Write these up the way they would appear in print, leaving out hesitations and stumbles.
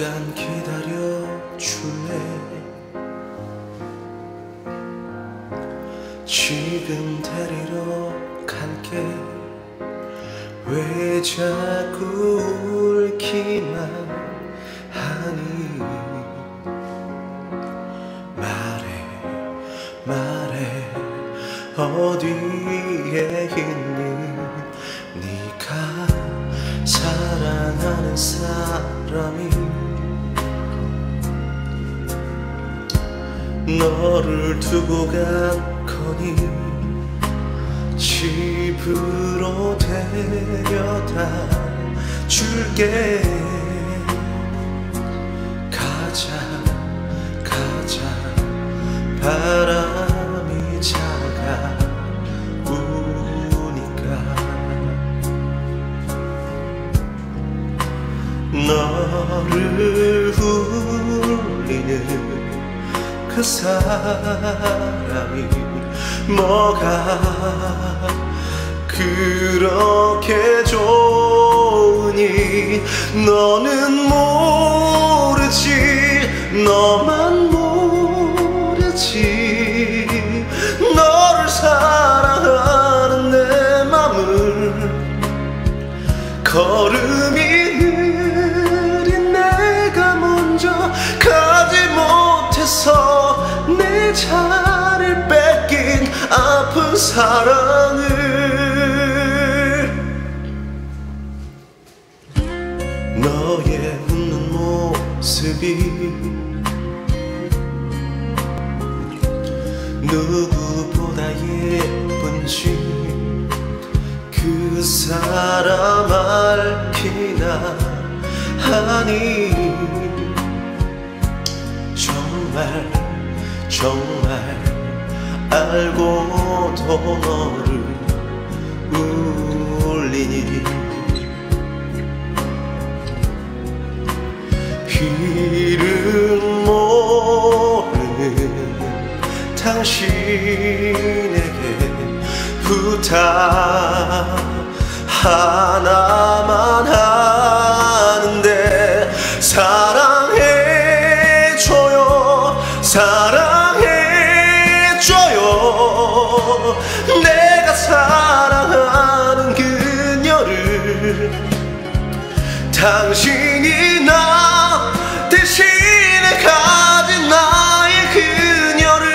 잠깐 기다려줄래? 지금 데리러 갈게. 왜 자꾸 울기만 하니? 말해 말해, 어디에 있니? 네가 사랑하는 사람이 너를 두고 간 거니? 집으로 데려다 줄게. 가자 가자, 바람이 차가우니까. 너를 울리는 그 사람이 뭐가 그렇게 좋으니? 너는 모르지, 너만 모르지. 너를 사랑하는 내 맘을 걸음이 내 자를 뺏긴 아픈 사랑을. 너의 웃는 모습이 누구보다 예쁜지 그 사람 알기나 하니? 정말 알고도 너를 울리니? 이름 모르는 당신에게 부탁 하나만 하는데, 사랑해줘요. 내가 사랑하는 그녀를 당신이 나 대신에 가진 나의 그녀를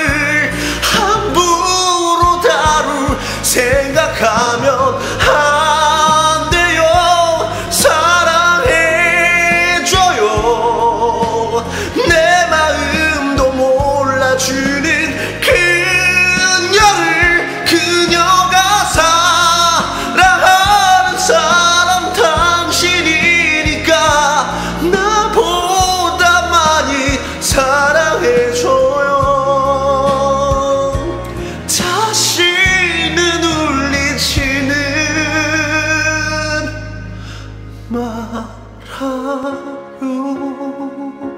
함부로 다룰 생각하면 안 돼요. 사랑해줘요. 내 마음도 몰라주는 그녀를, 그녀가 사랑하는 사람 당신이니까 나보다 많이 사랑해줘요. 다시는 울리지는 말아요.